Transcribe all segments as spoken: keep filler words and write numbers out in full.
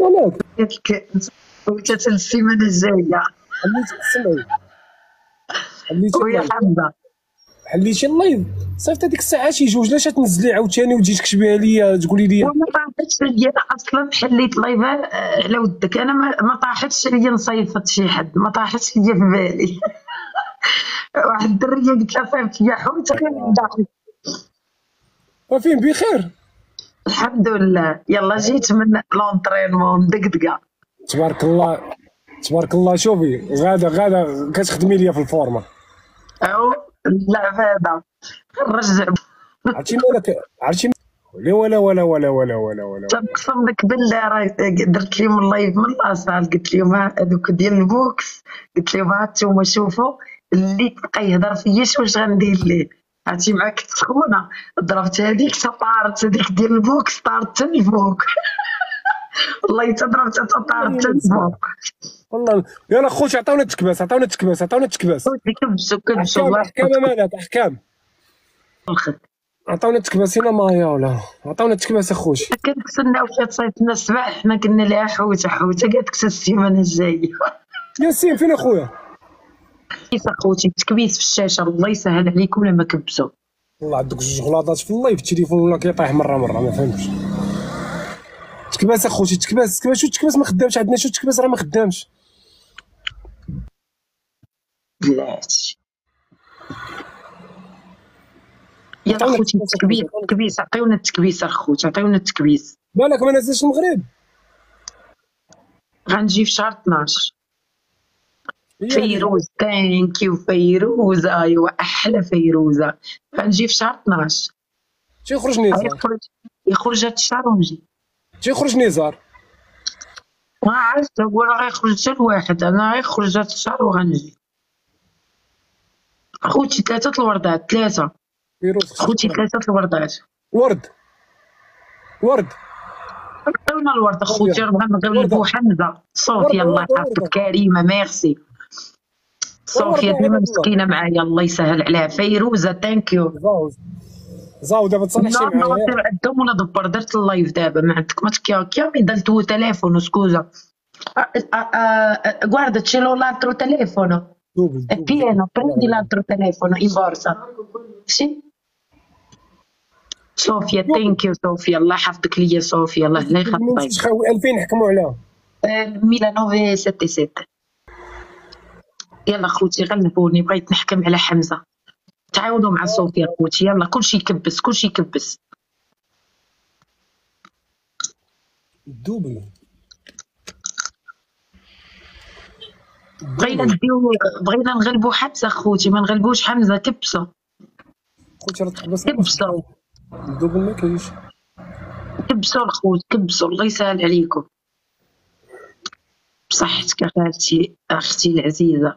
ولكن ياك وتات السيمانه الجايه خليتي تسمعي خليتي ويا حمزه حليتي اللايف صيفط هذيك الساعه شي جوج لا تنزلي عاوتاني وتجي تكتبيها ليا تقولي لي ما طاحتش ليا اصلا حليت لايف على ودك انا ما طاحتش ليا نصيفط شي حد ما طاحتش ليا في بالي واحد الدريه قلت لها صيفط ليا حوتك داخل وفين بخير الحمد لله يلا جيت من لونطرينمون دقدقه تبارك الله تبارك الله شوفي غادا غادا كتخدمي ليا في الفورمه او لا هذا نرجع عرفتي مالك عرفتي لا ولا ولا ولا ولا ولا ولا تنقسم لك بالله راه درت لهم اللايف من الاصل قلت لهم هذوك ديال البوكس قلت لهم ها انتوما شوفوا اللي تبقى يهضر فيا واش غندير ليه عرفتي معاك تسخونه ضربت هذيك تطارت هذيك ديال البوكس طارت حتى الفوق والله تضربت تطارت حتى الفوق والله يلا خوتي عطاونا التكباس عطاونا التكباس عطاونا التكباس كبسوا كبسوا احكام مالك احكام عطاونا التكباس هنا مايا ولا عطاونا التكباس اخوتي كنتسناو فيها تصيفطنا الصباح حنا قلنا لها حوته حوته قالت لك السيمانه الجايه ياسين فين اخويا كيف اخوتي تكبيس في الشاشه الله يسهل عليكم لما كبسوا والله عندك جوج غلاطات في اللايف التليفون ولا كيطيح مره مره ما فهمتش تكباس اخوتي تكباس تكباس وتكباس ما خدامش عندنا شو تكباس راه ما خدامش بلاتي يلا اخوتي التكبيس التكبيس عطيونا التكبيس اخوتي عطيونا التكبيس بالك ما نزلتش المغرب غنجي في شهر اثنا عشر فيروز ثانكيو فيروزه ايوا احلى فيروزه غنجي في شهر اثنا عشر تيخرج نزار يخرج يخرج هاد الشهر ونجي تيخرج نزار ما عرفت هو راه غيخرج حتى الواحد انا غيخرج هاد الشهر وغنجي خوتي ثلاثه الوردات ثلاثه فيروز خوتي ثلاثه الوردات ورد ورد عطيونا الورد اخوتي نبغي نغلبو حمزه صوفيا الله يحفظك كريمه ميرسي صوفيا ديما مسكينه معايا الله يسهل عليها فيروزه ثانكيو زاو دابا تصالحتي معايا لا نوصل عندهم ولا دبر درت اللايف دابا ما عندك ما تكياكيا مي دلت هو تليفون سكوزا guarda c'è l'altro telefono è pieno prendi l'altro telefono in borsa sì صوفيا ثانك يو صوفيا الله يحفظك ليا صوفيا الله لا يخطيك ألفين حكموا عليها ألف وتسعمية سبعة وسبعين يلا خوتي غلبوني بغيت نحكم على حمزه تعاونوا مع صوفيا خوتي يلا كلشي يكبس كلشي يكبس دوبل بغينا نديو بغينا نغلبوا حمزه خوتي ما نغلبوش حمزه كبسه خوتي راه تحبس كبسه الدوبل ما كاينش كبسوا الخوت كبسوا الله يسهل عليكم بصحتك يا خالتي اختي العزيزه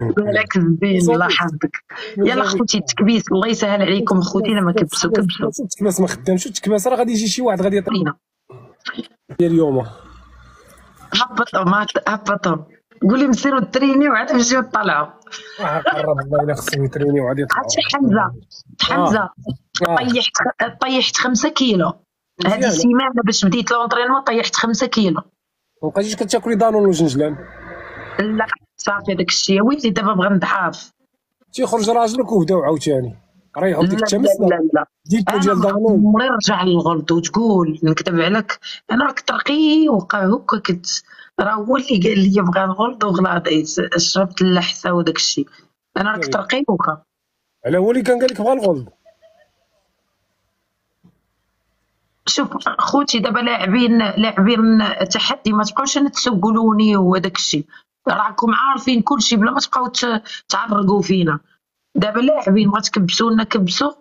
بالك زين الله يحفظك يلا خوتي التكبيس الله يسهل عليكم خوتي لما كبسوا كبسوا التكباس ما خدامش التكباس راه غادي يجي شي واحد غادي يطرينا اليوم هبطوا ما هبطوا قولي مسيروا تريني وعاد نجيو نطلعوا قرب الله الا خصني تريني وعاد يطلعوا عرفتي حمزه حمزه طيحت طيحت خمسة كيلو هذه السيمانه باش بديت لونطرينمون طيحت خمسة كيلو وبقيتيش كتاكلي دانون وجنجلان لا صافي داك الشيء ويلي دابا بغا نضعف تيخرج راجلك وهداو عاوتاني ريحوا ديك التمس لا لا ديك ديال دانون عمري رجع للغلط وتقول نكذب عليك انا راك ترقي وقع هكا كنت راه هو اللي قال لي بغا نغلط وغلاطيت شربت اللحسه وداك الشيء انا راك ترقي وكا على هو اللي كان قال لك بغا نغلط شوف خوتي دابا لاعبين لاعبين تحدي ما تبقاوش انا تسولوني وداك الشيء راكم عارفين كلشي بلا ما تبقاو تعرقوا فينا دابا لاعبين بغات كبسوا لنا كبسوا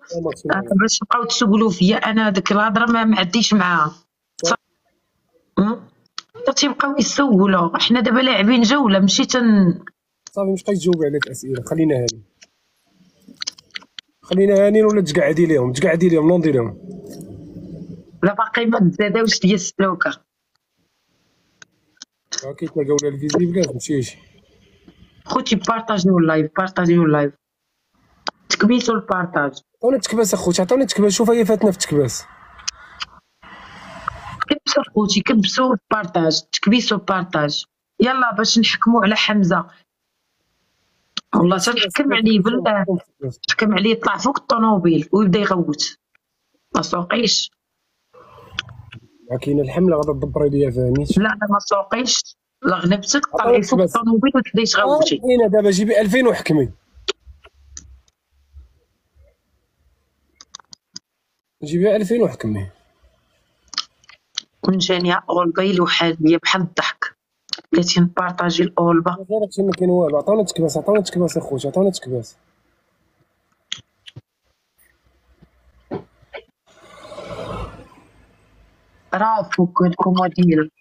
باش تبقاو تسولوا فيا انا ديك الهضره ما معديش معاها تيبقاو يسولوا حنا دابا لاعبين جوله ماشي تن صافي مش بقيت تجاوب على الاسئله خلينا هذه خلينا هانين ولا تقعدي ليهم؟ تقعدي ليهم نوضي لهم. لا باقي ما تزاداوش ديال السلوكه. باقي تلقاو لها الفيزيبل تمشيش. خوتي بارطاجيو اللايف، بارطاجيو اللايف، تكبيسو البارطاج. عطونا التكباس اخوتي، عطونا التكباس. شوف هي فاتنا في التكباس. كبسوا اخوتي، كبسوا البارطاج، تكبيسوا البارطاج. يلا باش نحكموا على حمزه. والله تنحكم عليه بالله، تحكم عليه يطلع فوق الطونوبيل ويبدا يغوت. ما سوقيش. كاينه الحمله غادا تدبري ليا فاني. لا انا ما سوقيش، لا غلبتك طلعي فوق الطونوبيل وتبداي تغوتي. كاينه دابا جيبي ألفين وحكمي. جيبي ألفين وحكمي. ونجاني غلبه لوحدي هي بحال الضحك. بلاتي نبارطاجي الأولبة. هادشي ما كاين والو، عطاونا تكباس، عطاونا تكباس اخوتي، عطاونا تكباس. راه فوق هاد الكوموديل.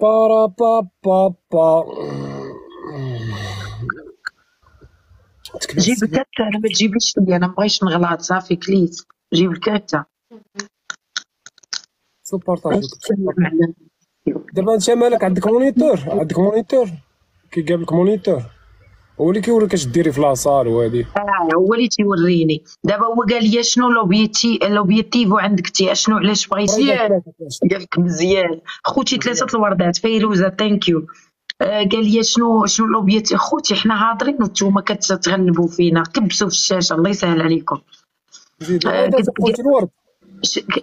بارا با با با. جيب الكارتة، أنا ما تجيبليش ليا، أنا مبغيتش نغلط، صافي كليت، جيب الكارتة. بارطاجي دابا. انت مالك عندك مونيتور؟ عندك مونيتور كيقابلك لك مونيتور، هو اللي كيوريك اش ديري في لاصال. وهادي اه هو اللي تيوريني. دابا هو قال لي شنو لوبيتي لوبيتيفو عندك تي شنو، علاش بغيتي؟ قال لك مزيان خوتي ثلاثه الوردات فيروزه ثانك يو. قال لي شنو شنو لوبيتي خوتي، حنا حاضرين وانتوما كتغنبوا فينا، كبسوا في الشاشه الله يسهل عليكم. زيد خوتي الورد.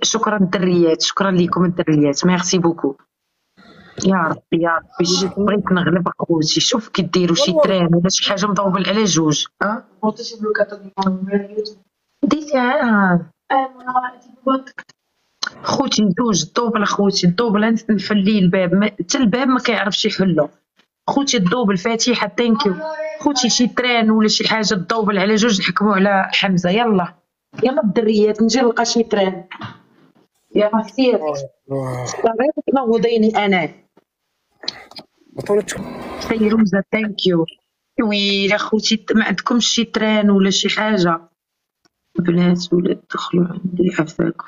شكرا الدريات، شكرا ليكم الدريات، ميرسي بوكو. يا ربي يا ربي بغيت نغلب اخوتي. شوف كي ديروا شي دراري ولا شي حاجه مضوبل على جوج. اه ديتها خوتي جوج الدوبل اخوتي، الدوبل نفلي الباب حتى الباب ما كيعرفش يحلو خوتي. الدوبل فاتحه ثانك يو خوتي. شي تران ولا شي حاجه الدوبل على جوج نحكموا على حمزه. يلا يلا الدريات نجي نلقى شي تران. يا سير صافي تنوضيني انا. فيروزه ثانك يو. ويلي خوتي ما عندكمش شي تران ولا شي حاجه؟ بنات ولاد دخلوا عندي عفاكم.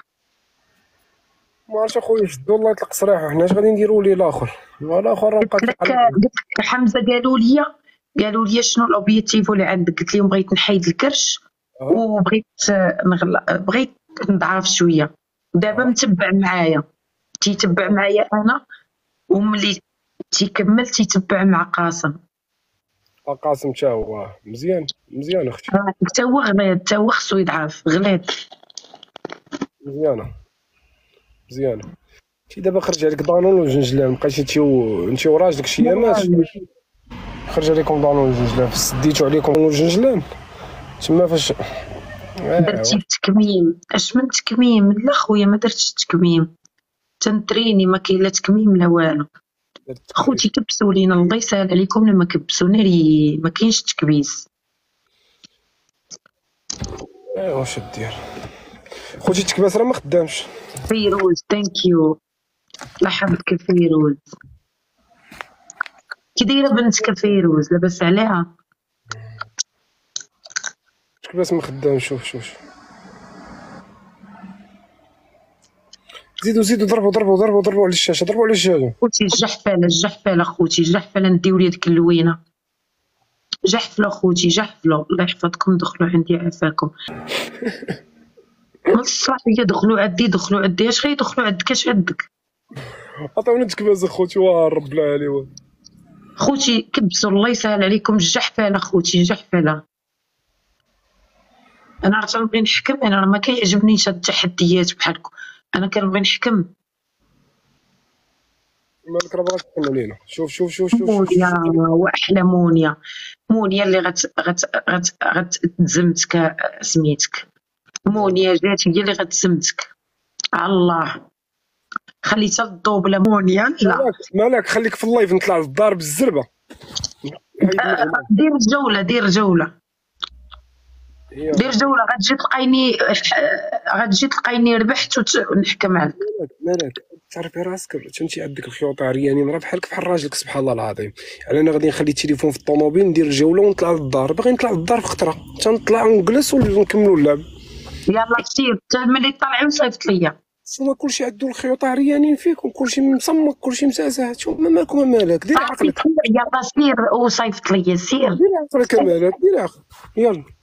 ما عرفتش اخويا جدو الله يطلق صراحه، حنا اش غادي نديروا ليه الاخر؟ الاخر راه بقى حمزه. قالوا لي قالوا لي شنو الاوبجيكتيف اللي عندك؟ قلت لهم بغيت نحيد الكرش وبغيت نغل... بغيت نضعف شويه. دابا متبع معايا، تيتبع معايا انا، وملي تيكمل تيتبع مع قاسم. قاسم تا هو مزيان مزيان اختي. تا هو غليظ، تا هو خصو يضعف غليظ. مزيانه مزيانه. تي دابا خرج عليك دانون وجنجلان، مابقيتي تيو انت وراجلك شي يامات. خرج عليكم دانون وجنجلان، سديتو عليكم وجنجلان. تما فاش درتي التكميم اش من تكميم؟ لا خويا ما درتش التكميم، تنتريني ما كاين لا تكميم لا والو. خوتي كبسوا لينا الله يسهل عليكم، لما كبسونا لي ما كاينش تكبيس. ايوا واش دير خوتي؟ التكباس راه ما خدامش. فيروز ثانك يو. الله يحفظك فيروز. كي دايره بنتك فيروز؟ لاباس عليها؟ بس ما خدام. شوف شوف زيدوا زيدوا ضربوا ضربوا ضربوا ضربوا على الشاشه، ضربوا على الشاشه. خوتي الجحفله الجحفله خوتي الجحفله، نديو ليه ديك اللوينه. جحفله خوتي جحفله الله يحفظكم. دخلوا عندي عافاكم. من الصحيه دخلوا عندي دخلوا عندي. اش غيدخلوا عندك؟ اش عندك؟ عطاونا تكباز اخوتي. واه رب العالمين خوتي كبسوا الله يسهل عليكم. الجحفله خوتي الجحفله. انا عرفت نبغي نحكم، انا ما كيعجبنيش هاد التحديات بحالكم، انا كنبغي نحكم. مالك راه باغا تحكم علينا. شوف شوف شوف شوف مونيا، واحلى مونيا مونيا اللي غت غت غت غتزمتك سميتك مونيا جات هي اللي غتزمتك. الله خليتها الدوبله مونيا. لا مالك خليك في اللايف، نطلع للدار بالزربه. دير جوله دير جوله دير جوله غتجي تلقيني غتجي تلقيني ربحت ونحكم عليك. مالك تعرفي راسك تمشي عندك الخيوط عريانين راه بحالك بحال راجلك سبحان الله العظيم. يعني انا غادي نخلي التليفون في الطوموبيل ندير جوله ونطلع للدار، باغي نطلع للدار في خطره تنطلع ونجلس ونكملوا اللعب. يلا سير حتى ملي طلعي صيفط ليا. شوما كلشي عندو الخيوط عريانين فيك وكلشي مصمك كلشي مساسه، شوما مالك وما مالك دير عقلك. يلا سير وصيفط ليا سير. دير عقلك مالك دير عقلك يلا.